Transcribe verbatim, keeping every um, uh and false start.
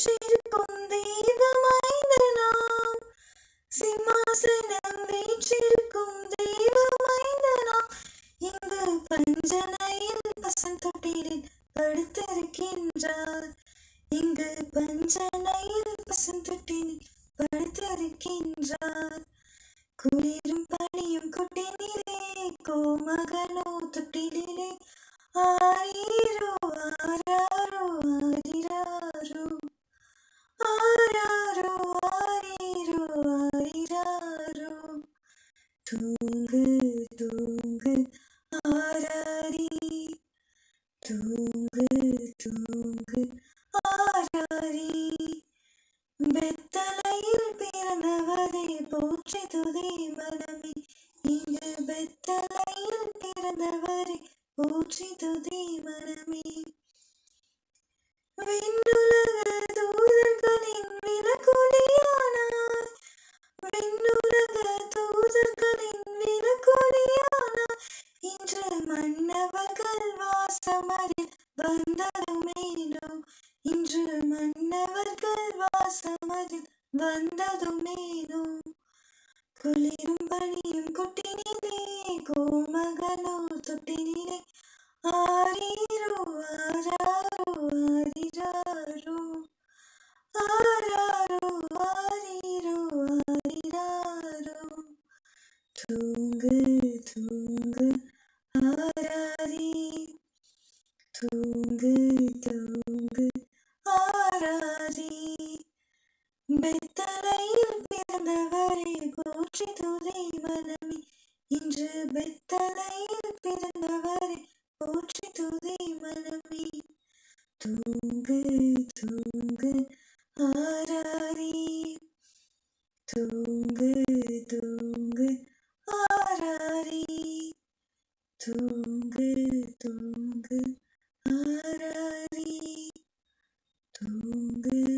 வீற்றிருக்கும் தெய்வமாய் நாம், சிம்மாசனம் வீற்றிருக்கும் தெய்வமாய் நாம், இங்கு பஞ்சனையின் பசந்தொட்டிலில் படுத்திருக்கின்றார், இங்கு பஞ்சனையின் பசந்தொட்டிலில் படுத்திருக்கின்றார். குளிரும் பனியும் கொட்டினிலே கோமகனோ தொட்டிலே ஆயிரோ ஆறாரோ ஆறிராரோ ஆறாரோ ஆறிரோ ஆறிராரோ. தூங்கு தூங்கு ஆராரி, தூங்கு தூங்கு ஆராரி. பெத்தலையில் பிறந்தவரே போற்றி துதி மனமே, இங்கு பெத்தலையில் பிறந்தவரே போற்றி துதி மனமே. விண்ணுலக தூதர்களின் விளக்கொலியானாய், விண்ணுலக தூதர்களின் விளக்கொலியானாய், இன்று மன்னவர்கள் வாசமரில் வந்ததுமேனோ, இன்று மன்னவர்கள் வாசமரில் வந்ததுமேனோ. குளிரும் பணியும் கொட்டினிலே கோமகனோ தொட்டினிலே ஆரீரோ ஆராரோ ஆரிராரோ ஆராரோ ஆரீரோ ஆரிராரோ. தூங்கு தூங்கு ஆராரி, தூங்கு தூங்கு ஆராரி. பெத்தலையில் பிறந்தவரே போற்றி துதி மனமே, இன்று பெத்தலையில் பிறந்தவரே போற்றி துதி மனமே. தூங்கு தூங்கு ஆராரி, தூங்கு தூங்கு ஆராரி, தூங்கு தூங்கு ஆராரி, தூங்கு